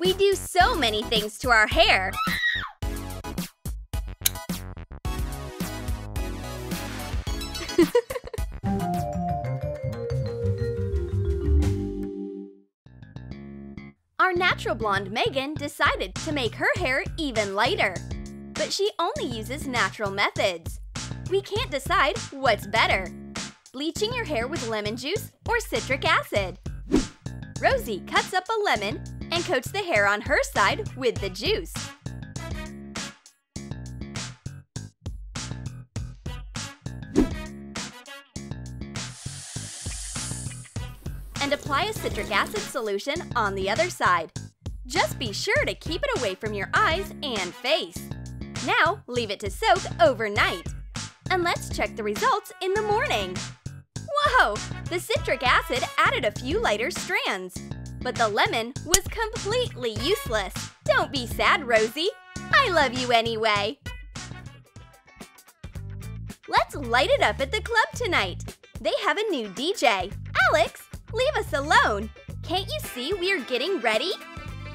We do so many things to our hair. Our natural blonde Megan decided to make her hair even lighter, but she only uses natural methods. We can't decide what's better, bleaching your hair with lemon juice or citric acid. Rosie cuts up a lemon and coats the hair on her side with the juice. And apply a citric acid solution on the other side. Just be sure to keep it away from your eyes and face. Now leave it to soak overnight. And let's check the results in the morning. Whoa! The citric acid added a few lighter strands. But the lemon was completely useless. Don't be sad, Rosie. I love you anyway. Let's light it up at the club tonight. They have a new DJ. Alex, leave us alone! Can't you see we are getting ready?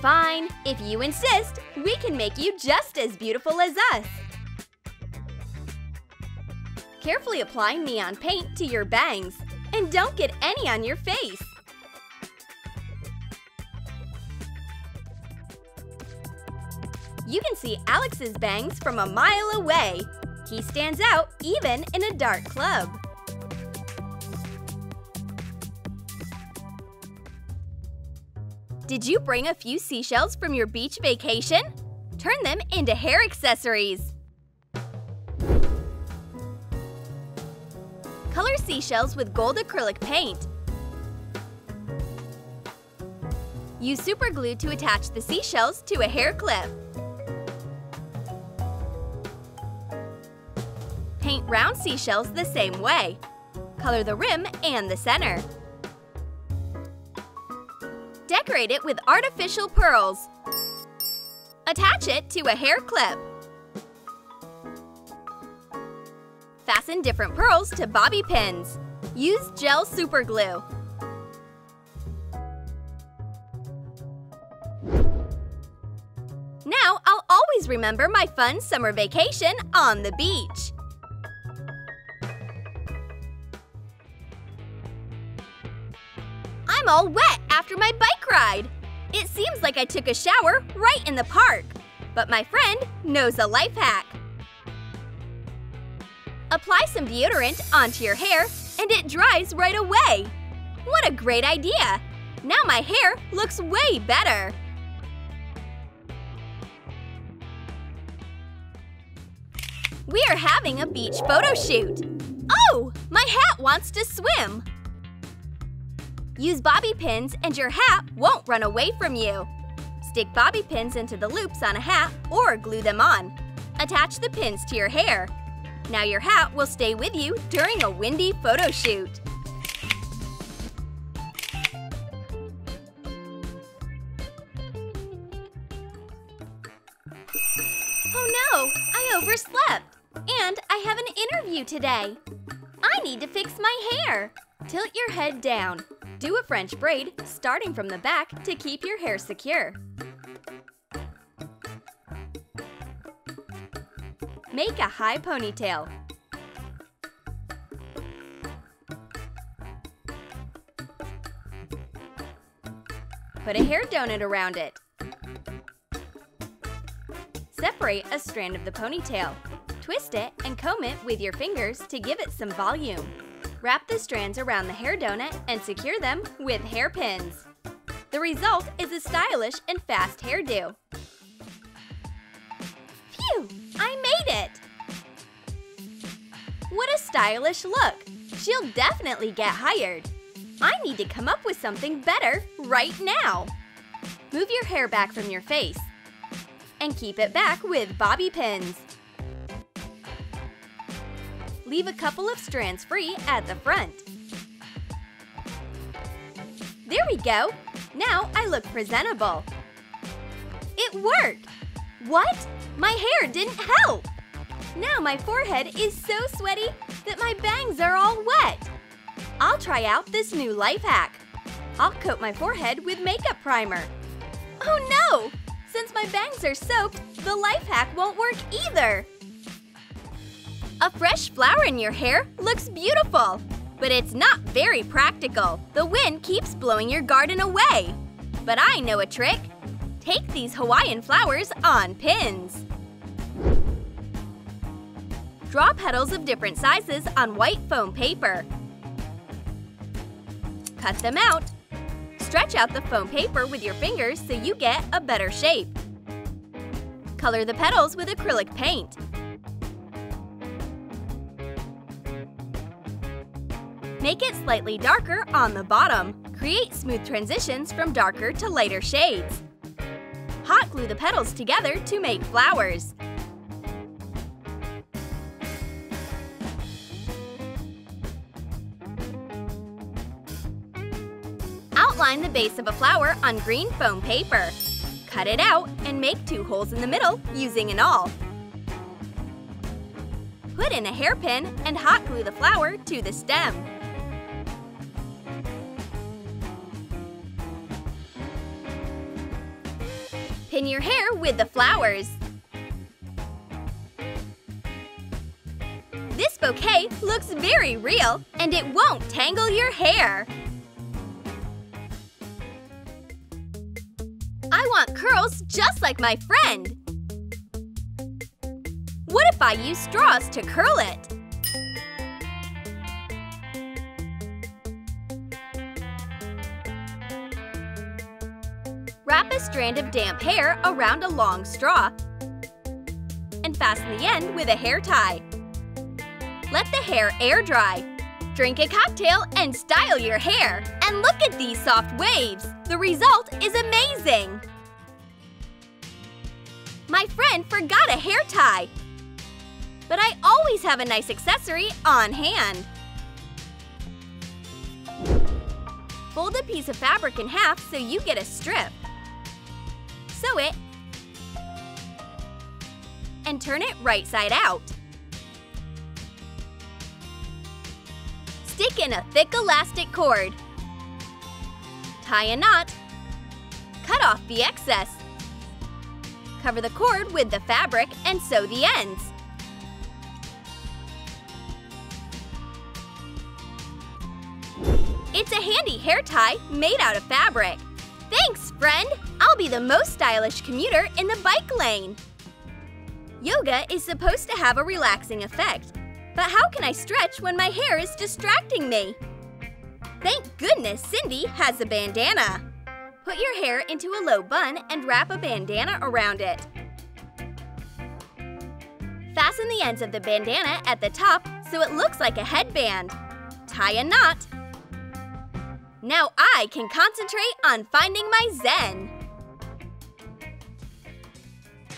Fine, if you insist, we can make you just as beautiful as us. Carefully apply neon paint to your bangs, and don't get any on your face. You can see Alex's bangs from a mile away. He stands out even in a dark club. Did you bring a few seashells from your beach vacation? Turn them into hair accessories! Color seashells with gold acrylic paint. Use super glue to attach the seashells to a hair clip. Paint round seashells the same way. Color the rim and the center. Decorate it with artificial pearls. Attach it to a hair clip. Fasten different pearls to bobby pins. Use gel super glue. Now I'll always remember my fun summer vacation on the beach. I'm all wet after my bike ride. It seems like I took a shower right in the park, but my friend knows a life hack. Apply some deodorant onto your hair and it dries right away. What a great idea! Now my hair looks way better. We are having a beach photo shoot. Oh, my hat wants to swim. Use bobby pins and your hat won't run away from you. Stick bobby pins into the loops on a hat or glue them on. Attach the pins to your hair. Now your hat will stay with you during a windy photo shoot. Oh no, I overslept. And I have an interview today. I need to fix my hair. Tilt your head down. Do a French braid starting from the back to keep your hair secure. Make a high ponytail. Put a hair donut around it. Separate a strand of the ponytail. Twist it and comb it with your fingers to give it some volume. Wrap the strands around the hair donut and secure them with hairpins. The result is a stylish and fast hairdo. Phew! I made it! What a stylish look! She'll definitely get hired. I need to come up with something better right now. Move your hair back from your face and keep it back with bobby pins. Leave a couple of strands free at the front. There we go! Now I look presentable. It worked! What? My hair didn't help! Now my forehead is so sweaty that my bangs are all wet. I'll try out this new life hack. I'll coat my forehead with makeup primer. Oh no! Since my bangs are soaked, the life hack won't work either! A fresh flower in your hair looks beautiful! But it's not very practical. The wind keeps blowing your garden away. But I know a trick. Take these Hawaiian flowers on pins. Draw petals of different sizes on white foam paper. Cut them out. Stretch out the foam paper with your fingers so you get a better shape. Color the petals with acrylic paint. Make it slightly darker on the bottom. Create smooth transitions from darker to lighter shades. Hot glue the petals together to make flowers. Outline the base of a flower on green foam paper. Cut it out and make 2 holes in the middle using an awl. Put in a hairpin and hot glue the flower to the stem. Pin your hair with the flowers. This bouquet looks very real, and it won't tangle your hair. I want curls just like my friend. What if I use straws to curl it? Wrap a strand of damp hair around a long straw and fasten the end with a hair tie. Let the hair air dry. Drink a cocktail and style your hair. And look at these soft waves! The result is amazing! My friend forgot a hair tie, but I always have a nice accessory on hand. Fold a piece of fabric in half so you get a strip. Sew it and turn it right side out. Stick in a thick elastic cord. Tie a knot. Cut off the excess. Cover the cord with the fabric and sew the ends. It's a handy hair tie made out of fabric. Thanks, friend! I'll be the most stylish commuter in the bike lane! Yoga is supposed to have a relaxing effect, but how can I stretch when my hair is distracting me? Thank goodness Cindy has a bandana! Put your hair into a low bun and wrap a bandana around it. Fasten the ends of the bandana at the top so it looks like a headband. Tie a knot. Now I can concentrate on finding my zen!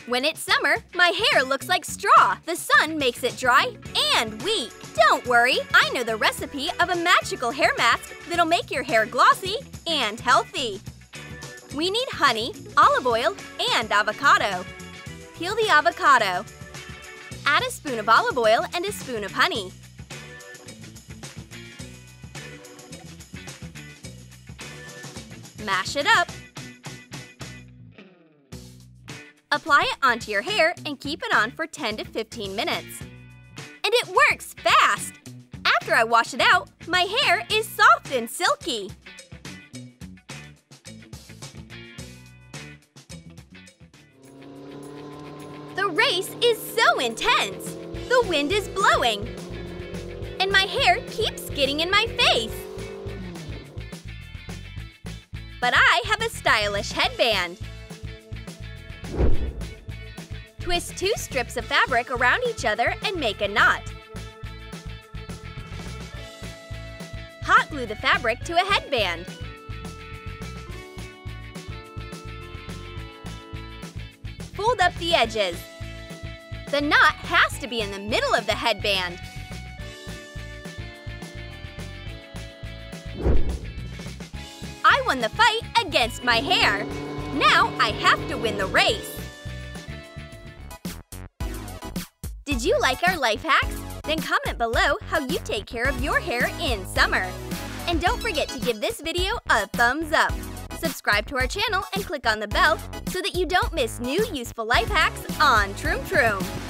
When it's summer, my hair looks like straw. The sun makes it dry and weak. Don't worry, I know the recipe of a magical hair mask that'll make your hair glossy and healthy. We need honey, olive oil, and avocado. Peel the avocado. Add a spoon of olive oil and a spoon of honey. Mash it up. Apply it onto your hair and keep it on for 10 to 15 minutes. And it works fast! After I wash it out, my hair is soft and silky. The race is so intense! The wind is blowing, and my hair keeps getting in my face. But I have a stylish headband. Twist 2 strips of fabric around each other and make a knot. Hot glue the fabric to a headband. Fold up the edges. The knot has to be in the middle of the headband. I won the fight against my hair. Now I have to win the race. Did you like our life hacks? Then comment below how you take care of your hair in summer. And don't forget to give this video a thumbs up. Subscribe to our channel and click on the bell so that you don't miss new useful life hacks on Troom Troom.